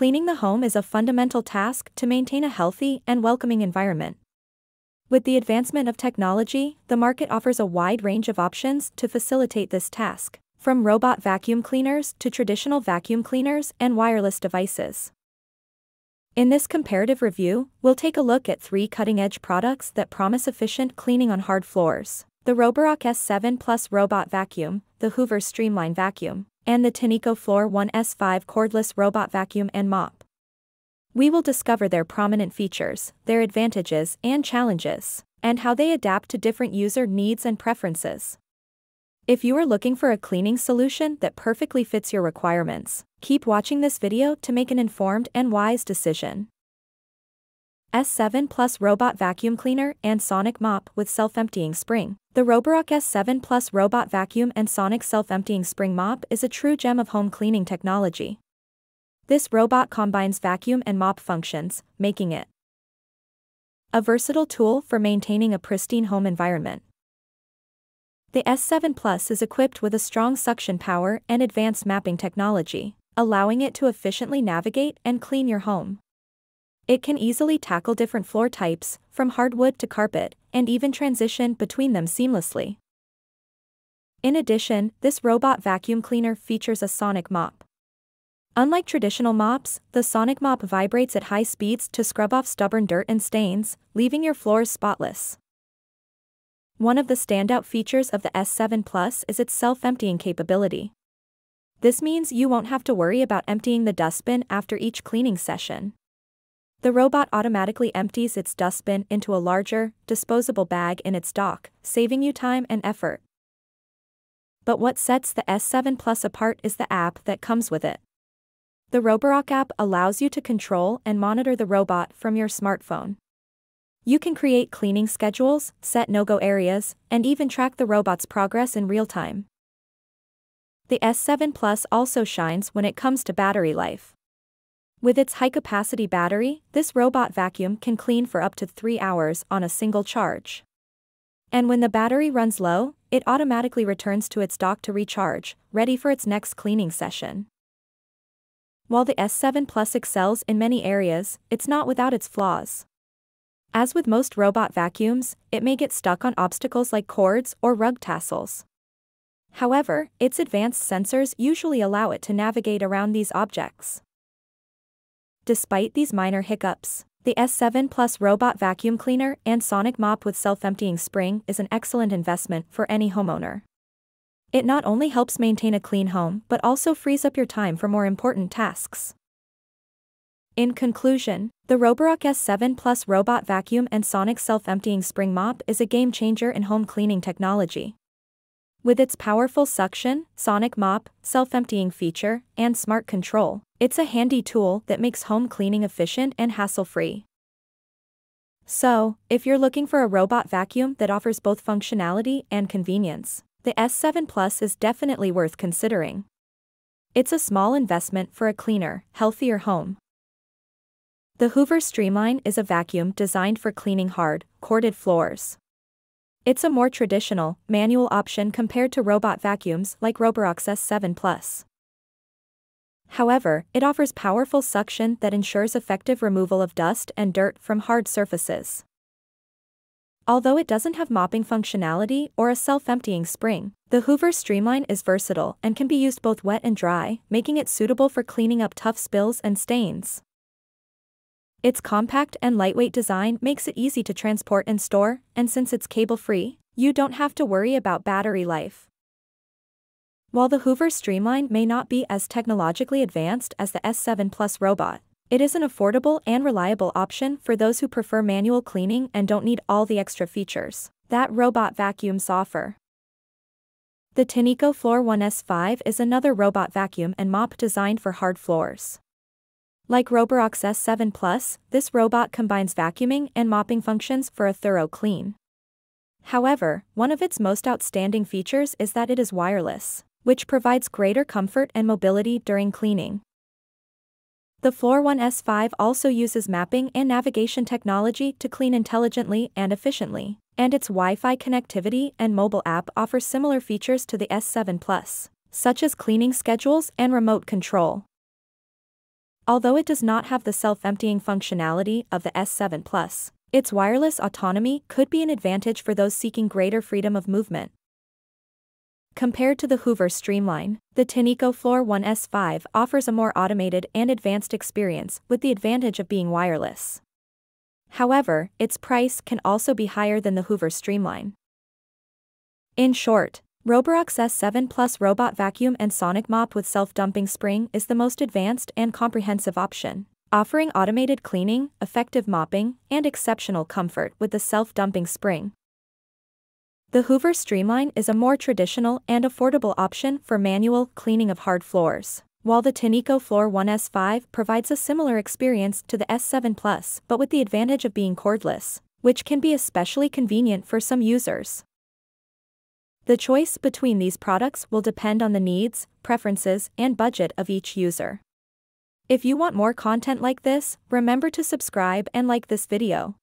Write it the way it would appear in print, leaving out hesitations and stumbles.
Cleaning the home is a fundamental task to maintain a healthy and welcoming environment. With the advancement of technology, the market offers a wide range of options to facilitate this task, from robot vacuum cleaners to traditional vacuum cleaners and wireless devices. In this comparative review, we'll take a look at three cutting-edge products that promise efficient cleaning on hard floors: the Roborock S7+ robot vacuum, the Hoover Streamline vacuum, and the Tineco Floor One S5 cordless robot vacuum and mop. We will discover their prominent features, their advantages and challenges, and how they adapt to different user needs and preferences. If you are looking for a cleaning solution that perfectly fits your requirements, keep watching this video to make an informed and wise decision. S7+ Robot Vacuum Cleaner and Sonic Mop with Self-Emptying Spring. The Roborock S7+ Robot Vacuum and Sonic Self-Emptying Spring Mop is a true gem of home cleaning technology. This robot combines vacuum and mop functions, making it a versatile tool for maintaining a pristine home environment. The S7+ is equipped with a strong suction power and advanced mapping technology, allowing it to efficiently navigate and clean your home. It can easily tackle different floor types, from hardwood to carpet, and even transition between them seamlessly. In addition, this robot vacuum cleaner features a sonic mop. Unlike traditional mops, the sonic mop vibrates at high speeds to scrub off stubborn dirt and stains, leaving your floors spotless. One of the standout features of the S7+ is its self-emptying capability. This means you won't have to worry about emptying the dustbin after each cleaning session. The robot automatically empties its dustbin into a larger, disposable bag in its dock, saving you time and effort. But what sets the S7+ apart is the app that comes with it. The Roborock app allows you to control and monitor the robot from your smartphone. You can create cleaning schedules, set no-go areas, and even track the robot's progress in real time. The S7+ also shines when it comes to battery life. With its high-capacity battery, this robot vacuum can clean for up to 3 hours on a single charge. And when the battery runs low, it automatically returns to its dock to recharge, ready for its next cleaning session. While the S7+ excels in many areas, it's not without its flaws. As with most robot vacuums, it may get stuck on obstacles like cords or rug tassels. However, its advanced sensors usually allow it to navigate around these objects. Despite these minor hiccups, the S7+ Robot Vacuum Cleaner and Sonic Mop with Self-Emptying Spring is an excellent investment for any homeowner. It not only helps maintain a clean home but also frees up your time for more important tasks. In conclusion, the Roborock S7+ Robot Vacuum and Sonic Self-Emptying Spring Mop is a game-changer in home cleaning technology. With its powerful suction, sonic mop, self-emptying feature, and smart control, it's a handy tool that makes home cleaning efficient and hassle-free. So, if you're looking for a robot vacuum that offers both functionality and convenience, the S7+ is definitely worth considering. It's a small investment for a cleaner, healthier home. The Hoover Streamline is a vacuum designed for cleaning hard, corded floors. It's a more traditional, manual option compared to robot vacuums like Roborock's S7+. However, it offers powerful suction that ensures effective removal of dust and dirt from hard surfaces. Although it doesn't have mopping functionality or a self-emptying spring, the Hoover Streamline is versatile and can be used both wet and dry, making it suitable for cleaning up tough spills and stains. Its compact and lightweight design makes it easy to transport and store, and since it's cable-free, you don't have to worry about battery life. While the Hoover Streamline may not be as technologically advanced as the S7+ robot, it is an affordable and reliable option for those who prefer manual cleaning and don't need all the extra features that robot vacuums offer. The Tineco Floor One S5 is another robot vacuum and mop designed for hard floors. Like Roborock's S7+, this robot combines vacuuming and mopping functions for a thorough clean. However, one of its most outstanding features is that it is wireless, which provides greater comfort and mobility during cleaning. The Floor One S5 also uses mapping and navigation technology to clean intelligently and efficiently, and its Wi-Fi connectivity and mobile app offer similar features to the S7+, such as cleaning schedules and remote control. Although it does not have the self-emptying functionality of the S7+, its wireless autonomy could be an advantage for those seeking greater freedom of movement. Compared to the Hoover Streamline, the Tineco Floor One S5 offers a more automated and advanced experience with the advantage of being wireless. However, its price can also be higher than the Hoover Streamline. In short, Roborock's S7+ robot vacuum and sonic mop with self-dumping spring is the most advanced and comprehensive option, offering automated cleaning, effective mopping, and exceptional comfort with the self-dumping spring. The Hoover Streamline is a more traditional and affordable option for manual cleaning of hard floors, while the Tineco Floor One S5 provides a similar experience to the S7+, but with the advantage of being cordless, which can be especially convenient for some users. The choice between these products will depend on the needs, preferences, and budget of each user. If you want more content like this, remember to subscribe and like this video.